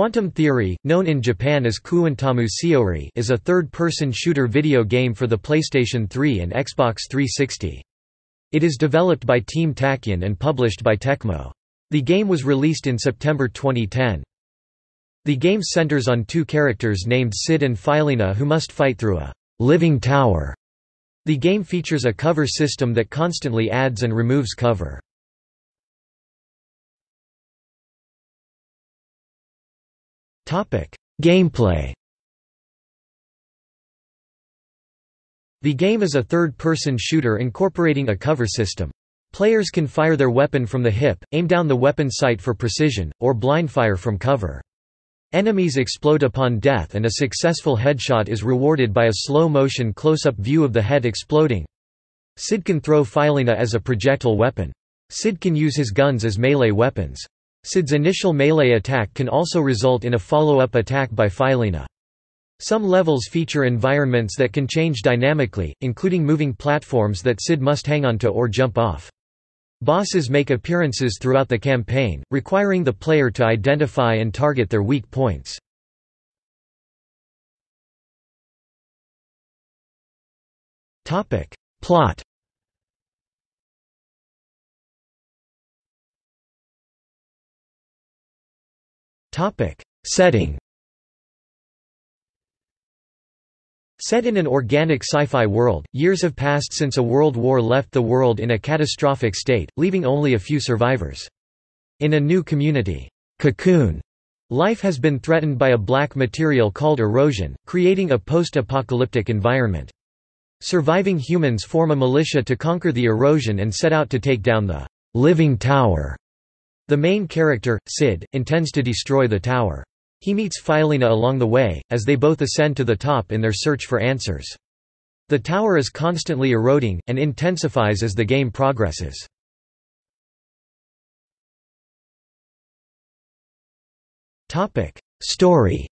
Quantum Theory, known in Japan as Kuwantamu Seori, is a third-person shooter video game for the PlayStation 3 and Xbox 360. It is developed by Team Tachyon and published by Tecmo. The game was released in September 2010. The game centers on two characters named Syd and Filena who must fight through a living tower. The game features a cover system that constantly adds and removes cover. Gameplay. The game is a third-person shooter incorporating a cover system. Players can fire their weapon from the hip, aim down the weapon sight for precision, or blindfire from cover. Enemies explode upon death and a successful headshot is rewarded by a slow-motion close-up view of the head exploding. Syd can throw Filena as a projectile weapon. Syd can use his guns as melee weapons. Syd's initial melee attack can also result in a follow-up attack by Filena. Some levels feature environments that can change dynamically, including moving platforms that Syd must hang onto or jump off. Bosses make appearances throughout the campaign, requiring the player to identify and target their weak points. Plot. Setting. Set in an organic sci-fi world, years have passed since a world war left the world in a catastrophic state, leaving only a few survivors. In a new community, Cocoon, life has been threatened by a black material called Erosion, creating a post-apocalyptic environment. Surviving humans form a militia to conquer the Erosion and set out to take down the living tower. The main character, Syd, intends to destroy the tower. He meets Filena along the way, as they both ascend to the top in their search for answers. The tower is constantly eroding, and intensifies as the game progresses. Story.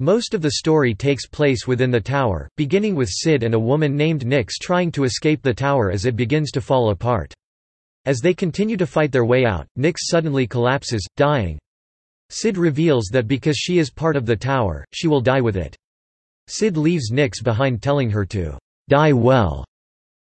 Most of the story takes place within the tower, beginning with Syd and a woman named Nyx trying to escape the tower as it begins to fall apart. As they continue to fight their way out, Nyx suddenly collapses, dying. Syd reveals that because she is part of the tower, she will die with it. Syd leaves Nyx behind, telling her to die well.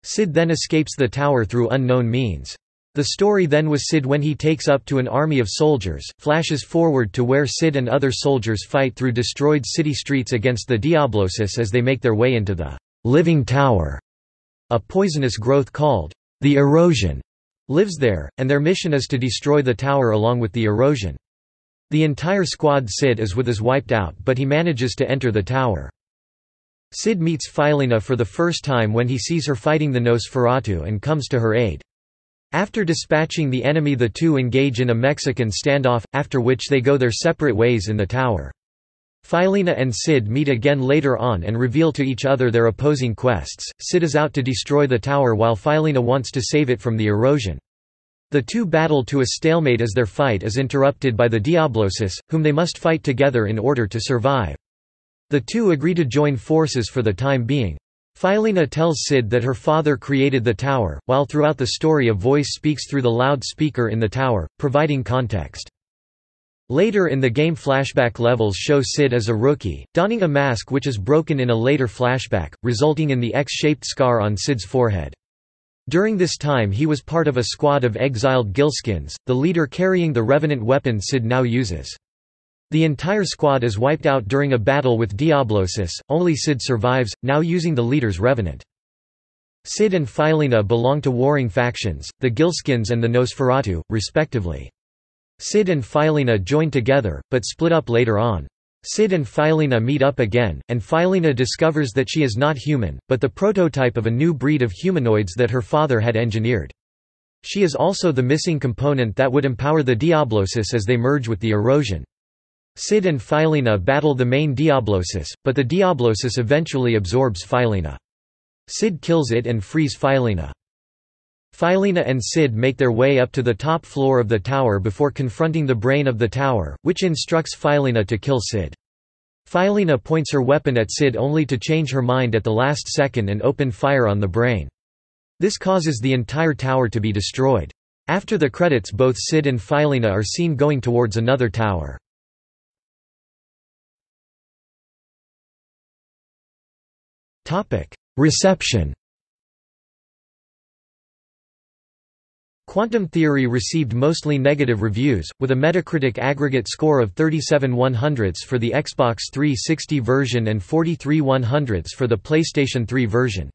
Syd then escapes the tower through unknown means. The story then was Syd when he takes up to an army of soldiers, flashes forward to where Syd and other soldiers fight through destroyed city streets against the Diablosis as they make their way into the living tower. A poisonous growth called the Erosion lives there, and their mission is to destroy the tower along with the Erosion. The entire squad Syd is with is wiped out, but he manages to enter the tower. Syd meets Filena for the first time when he sees her fighting the Nosferatu and comes to her aid. After dispatching the enemy, the two engage in a Mexican standoff, after which they go their separate ways in the tower. Filena and Syd meet again later on and reveal to each other their opposing quests. Syd is out to destroy the tower while Filena wants to save it from the Erosion. The two battle to a stalemate as their fight is interrupted by the Diablosis, whom they must fight together in order to survive. The two agree to join forces for the time being. Filena tells Syd that her father created the tower, while throughout the story a voice speaks through the loudspeaker in the tower, providing context. Later in the game, flashback levels show Syd as a rookie, donning a mask which is broken in a later flashback, resulting in the X-shaped scar on Syd's forehead. During this time he was part of a squad of exiled Gilskins, the leader carrying the Revenant weapon Syd now uses. The entire squad is wiped out during a battle with Diablosis, only Syd survives, now using the leader's Revenant. Syd and Filena belong to warring factions, the Gilskins and the Nosferatu, respectively. Syd and Filena join together, but split up later on. Syd and Filena meet up again, and Filena discovers that she is not human, but the prototype of a new breed of humanoids that her father had engineered. She is also the missing component that would empower the Diablosis as they merge with the Erosion. Syd and Filena battle the main Diablosis, but the Diablosis eventually absorbs Filena. Syd kills it and frees Filena. Filena and Syd make their way up to the top floor of the tower before confronting the brain of the tower, which instructs Filena to kill Syd. Filena points her weapon at Syd only to change her mind at the last second and open fire on the brain. This causes the entire tower to be destroyed. After the credits, both Syd and Filena are seen going towards another tower. Reception. Quantum Theory received mostly negative reviews, with a Metacritic aggregate score of 37/100 for the Xbox 360 version and 43/100 for the PlayStation 3 version.